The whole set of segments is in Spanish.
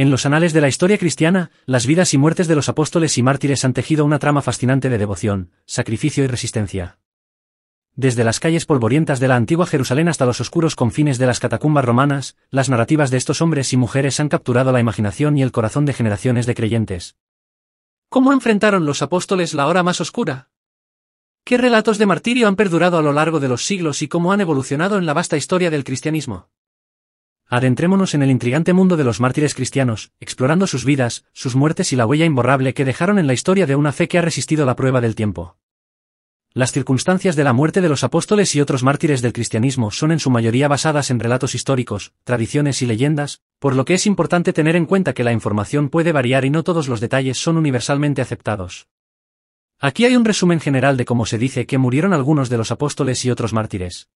En los anales de la historia cristiana, las vidas y muertes de los apóstoles y mártires han tejido una trama fascinante de devoción, sacrificio y resistencia. Desde las calles polvorientas de la antigua Jerusalén hasta los oscuros confines de las catacumbas romanas, las narrativas de estos hombres y mujeres han capturado la imaginación y el corazón de generaciones de creyentes. ¿Cómo enfrentaron los apóstoles la hora más oscura? ¿Qué relatos de martirio han perdurado a lo largo de los siglos y cómo han evolucionado en la vasta historia del cristianismo? Adentrémonos en el intrigante mundo de los mártires cristianos, explorando sus vidas, sus muertes y la huella imborrable que dejaron en la historia de una fe que ha resistido la prueba del tiempo. Las circunstancias de la muerte de los apóstoles y otros mártires del cristianismo son en su mayoría basadas en relatos históricos, tradiciones y leyendas, por lo que es importante tener en cuenta que la información puede variar y no todos los detalles son universalmente aceptados. Aquí hay un resumen general de cómo se dice que murieron algunos de los apóstoles y otros mártires.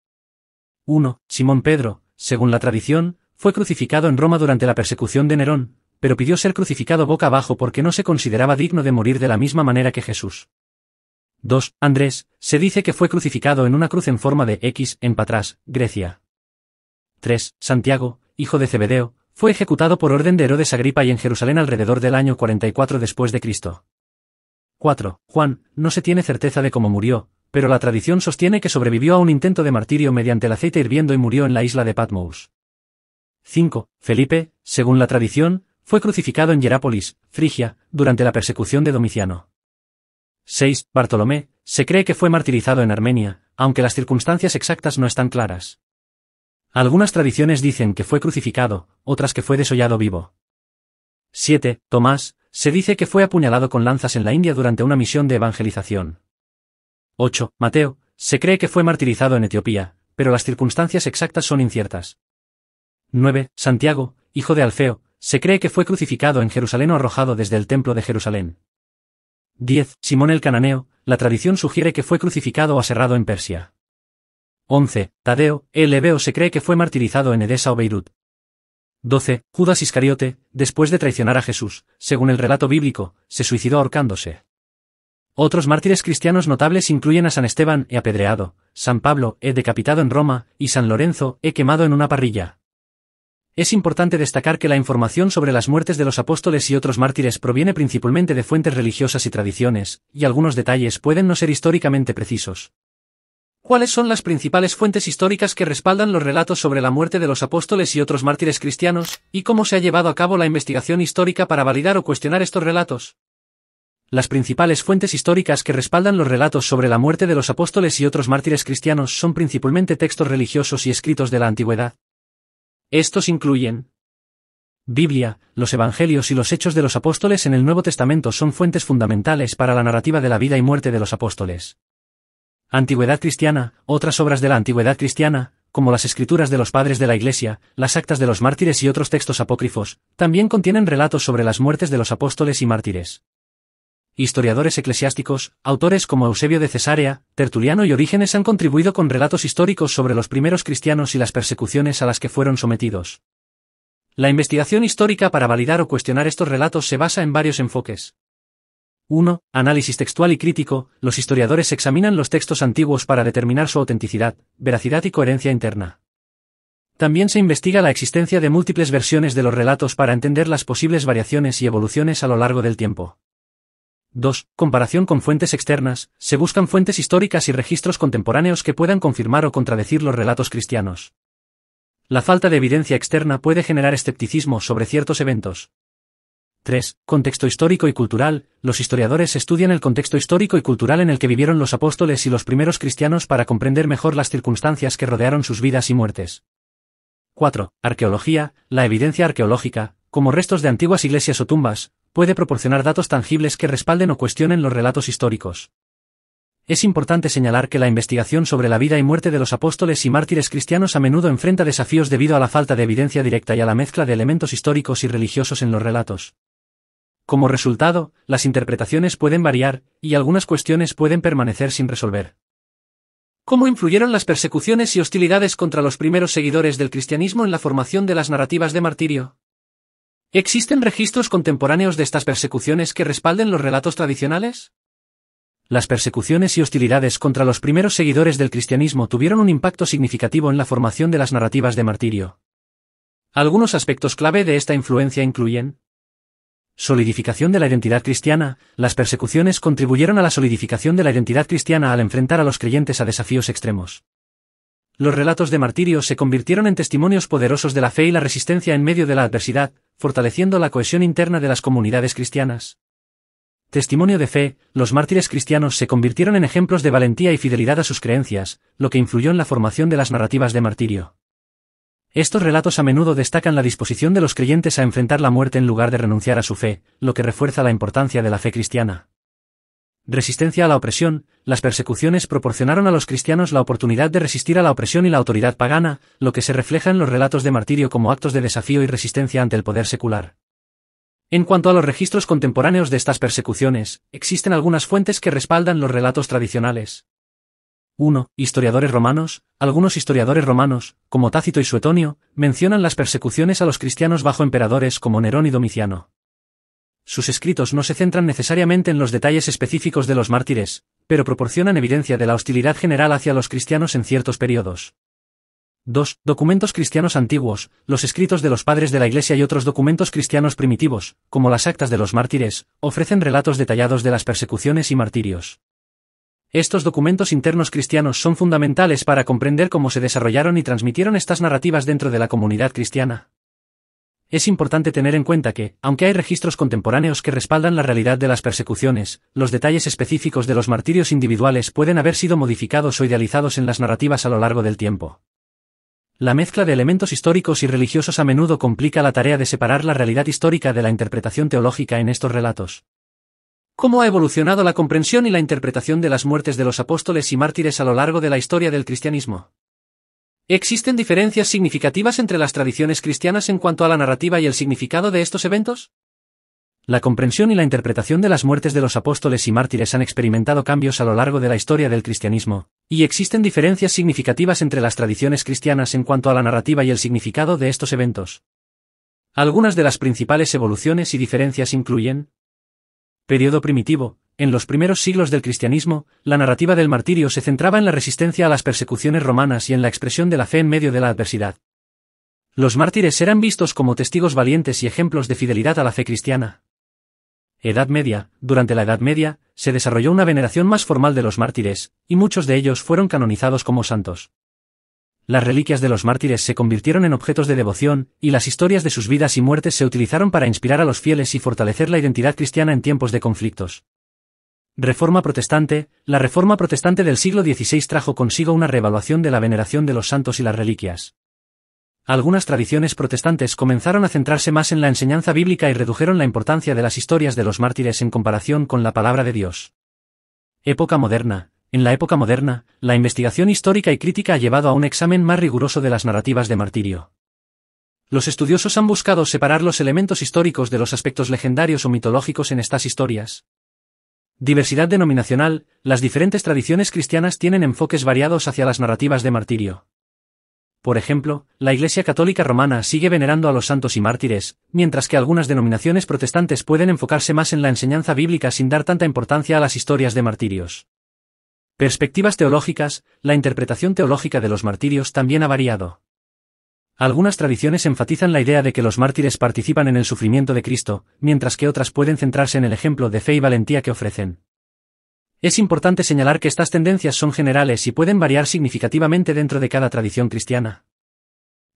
1. Simón Pedro, según la tradición, fue crucificado en Roma durante la persecución de Nerón, pero pidió ser crucificado boca abajo porque no se consideraba digno de morir de la misma manera que Jesús. 2. Andrés, se dice que fue crucificado en una cruz en forma de X en Patras, Grecia. 3. Santiago, hijo de Zebedeo, fue ejecutado por orden de Herodes Agripa y en Jerusalén alrededor del año 44 después de Cristo. 4. Juan, no se tiene certeza de cómo murió, pero la tradición sostiene que sobrevivió a un intento de martirio mediante el aceite hirviendo y murió en la isla de Patmos. 5. Felipe, según la tradición, fue crucificado en Hierápolis, Frigia, durante la persecución de Domiciano. 6. Bartolomé, se cree que fue martirizado en Armenia, aunque las circunstancias exactas no están claras. Algunas tradiciones dicen que fue crucificado, otras que fue desollado vivo. 7. Tomás, se dice que fue apuñalado con lanzas en la India durante una misión de evangelización. 8. Mateo, se cree que fue martirizado en Etiopía, pero las circunstancias exactas son inciertas. 9. Santiago, hijo de Alfeo, se cree que fue crucificado en Jerusalén o arrojado desde el templo de Jerusalén. 10. Simón el Cananeo, la tradición sugiere que fue crucificado o aserrado en Persia. 11. Tadeo, el Lebeo se cree que fue martirizado en Edesa o Beirut. 12. Judas Iscariote, después de traicionar a Jesús, según el relato bíblico, se suicidó ahorcándose. Otros mártires cristianos notables incluyen a San Esteban, he apedreado, San Pablo, he decapitado en Roma, y San Lorenzo, he quemado en una parrilla. Es importante destacar que la información sobre las muertes de los apóstoles y otros mártires proviene principalmente de fuentes religiosas y tradiciones, y algunos detalles pueden no ser históricamente precisos. ¿Cuáles son las principales fuentes históricas que respaldan los relatos sobre la muerte de los apóstoles y otros mártires cristianos, y cómo se ha llevado a cabo la investigación histórica para validar o cuestionar estos relatos? Las principales fuentes históricas que respaldan los relatos sobre la muerte de los apóstoles y otros mártires cristianos son principalmente textos religiosos y escritos de la antigüedad. Estos incluyen Biblia, los Evangelios y los Hechos de los Apóstoles en el Nuevo Testamento son fuentes fundamentales para la narrativa de la vida y muerte de los apóstoles. Antigüedad cristiana, otras obras de la antigüedad cristiana, como las escrituras de los padres de la Iglesia, las actas de los mártires y otros textos apócrifos, también contienen relatos sobre las muertes de los apóstoles y mártires. Historiadores eclesiásticos, autores como Eusebio de Cesárea, Tertuliano y Orígenes han contribuido con relatos históricos sobre los primeros cristianos y las persecuciones a las que fueron sometidos. La investigación histórica para validar o cuestionar estos relatos se basa en varios enfoques. 1. Análisis textual y crítico, los historiadores examinan los textos antiguos para determinar su autenticidad, veracidad y coherencia interna. También se investiga la existencia de múltiples versiones de los relatos para entender las posibles variaciones y evoluciones a lo largo del tiempo. 2. Comparación con fuentes externas, se buscan fuentes históricas y registros contemporáneos que puedan confirmar o contradecir los relatos cristianos. La falta de evidencia externa puede generar escepticismo sobre ciertos eventos. 3. Contexto histórico y cultural, los historiadores estudian el contexto histórico y cultural en el que vivieron los apóstoles y los primeros cristianos para comprender mejor las circunstancias que rodearon sus vidas y muertes. 4. Arqueología, la evidencia arqueológica, como restos de antiguas iglesias o tumbas, puede proporcionar datos tangibles que respalden o cuestionen los relatos históricos. Es importante señalar que la investigación sobre la vida y muerte de los apóstoles y mártires cristianos a menudo enfrenta desafíos debido a la falta de evidencia directa y a la mezcla de elementos históricos y religiosos en los relatos. Como resultado, las interpretaciones pueden variar, y algunas cuestiones pueden permanecer sin resolver. ¿Cómo influyeron las persecuciones y hostilidades contra los primeros seguidores del cristianismo en la formación de las narrativas de martirio? ¿Existen registros contemporáneos de estas persecuciones que respalden los relatos tradicionales? Las persecuciones y hostilidades contra los primeros seguidores del cristianismo tuvieron un impacto significativo en la formación de las narrativas de martirio. Algunos aspectos clave de esta influencia incluyen: solidificación de la identidad cristiana. Las persecuciones contribuyeron a la solidificación de la identidad cristiana al enfrentar a los creyentes a desafíos extremos. Los relatos de martirio se convirtieron en testimonios poderosos de la fe y la resistencia en medio de la adversidad, fortaleciendo la cohesión interna de las comunidades cristianas. Testimonio de fe. Los mártires cristianos se convirtieron en ejemplos de valentía y fidelidad a sus creencias, lo que influyó en la formación de las narrativas de martirio. Estos relatos a menudo destacan la disposición de los creyentes a enfrentar la muerte en lugar de renunciar a su fe, lo que refuerza la importancia de la fe cristiana. Resistencia a la opresión. Las persecuciones proporcionaron a los cristianos la oportunidad de resistir a la opresión y la autoridad pagana, lo que se refleja en los relatos de martirio como actos de desafío y resistencia ante el poder secular. En cuanto a los registros contemporáneos de estas persecuciones, existen algunas fuentes que respaldan los relatos tradicionales. 1. Historiadores romanos. Algunos historiadores romanos, como Tácito y Suetonio, mencionan las persecuciones a los cristianos bajo emperadores como Nerón y Domiciano. Sus escritos no se centran necesariamente en los detalles específicos de los mártires, pero proporcionan evidencia de la hostilidad general hacia los cristianos en ciertos periodos. 2. Documentos cristianos antiguos. Los escritos de los padres de la Iglesia y otros documentos cristianos primitivos, como las actas de los mártires, ofrecen relatos detallados de las persecuciones y martirios. Estos documentos internos cristianos son fundamentales para comprender cómo se desarrollaron y transmitieron estas narrativas dentro de la comunidad cristiana. Es importante tener en cuenta que, aunque hay registros contemporáneos que respaldan la realidad de las persecuciones, los detalles específicos de los martirios individuales pueden haber sido modificados o idealizados en las narrativas a lo largo del tiempo. La mezcla de elementos históricos y religiosos a menudo complica la tarea de separar la realidad histórica de la interpretación teológica en estos relatos. ¿Cómo ha evolucionado la comprensión y la interpretación de las muertes de los apóstoles y mártires a lo largo de la historia del cristianismo? ¿Existen diferencias significativas entre las tradiciones cristianas en cuanto a la narrativa y el significado de estos eventos? La comprensión y la interpretación de las muertes de los apóstoles y mártires han experimentado cambios a lo largo de la historia del cristianismo, y existen diferencias significativas entre las tradiciones cristianas en cuanto a la narrativa y el significado de estos eventos. Algunas de las principales evoluciones y diferencias incluyen: periodo primitivo. En los primeros siglos del cristianismo, la narrativa del martirio se centraba en la resistencia a las persecuciones romanas y en la expresión de la fe en medio de la adversidad. Los mártires eran vistos como testigos valientes y ejemplos de fidelidad a la fe cristiana. Edad Media. Durante la Edad Media, se desarrolló una veneración más formal de los mártires, y muchos de ellos fueron canonizados como santos. Las reliquias de los mártires se convirtieron en objetos de devoción, y las historias de sus vidas y muertes se utilizaron para inspirar a los fieles y fortalecer la identidad cristiana en tiempos de conflictos. Reforma protestante. La Reforma protestante del siglo XVI trajo consigo una reevaluación de la veneración de los santos y las reliquias. Algunas tradiciones protestantes comenzaron a centrarse más en la enseñanza bíblica y redujeron la importancia de las historias de los mártires en comparación con la palabra de Dios. Época moderna. En la época moderna, la investigación histórica y crítica ha llevado a un examen más riguroso de las narrativas de martirio. Los estudiosos han buscado separar los elementos históricos de los aspectos legendarios o mitológicos en estas historias. Diversidad denominacional. Las diferentes tradiciones cristianas tienen enfoques variados hacia las narrativas de martirio. Por ejemplo, la Iglesia Católica Romana sigue venerando a los santos y mártires, mientras que algunas denominaciones protestantes pueden enfocarse más en la enseñanza bíblica sin dar tanta importancia a las historias de martirios. Perspectivas teológicas. La interpretación teológica de los martirios también ha variado. Algunas tradiciones enfatizan la idea de que los mártires participan en el sufrimiento de Cristo, mientras que otras pueden centrarse en el ejemplo de fe y valentía que ofrecen. Es importante señalar que estas tendencias son generales y pueden variar significativamente dentro de cada tradición cristiana.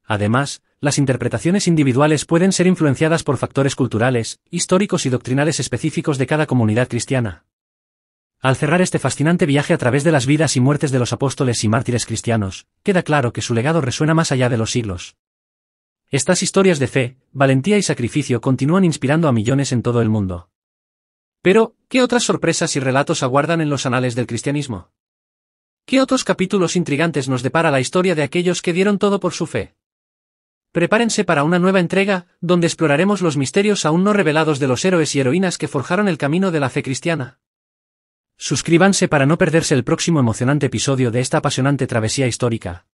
Además, las interpretaciones individuales pueden ser influenciadas por factores culturales, históricos y doctrinales específicos de cada comunidad cristiana. Al cerrar este fascinante viaje a través de las vidas y muertes de los apóstoles y mártires cristianos, queda claro que su legado resuena más allá de los siglos. Estas historias de fe, valentía y sacrificio continúan inspirando a millones en todo el mundo. Pero, ¿qué otras sorpresas y relatos aguardan en los anales del cristianismo? ¿Qué otros capítulos intrigantes nos depara la historia de aquellos que dieron todo por su fe? Prepárense para una nueva entrega, donde exploraremos los misterios aún no revelados de los héroes y heroínas que forjaron el camino de la fe cristiana. Suscríbanse para no perderse el próximo emocionante episodio de esta apasionante travesía histórica.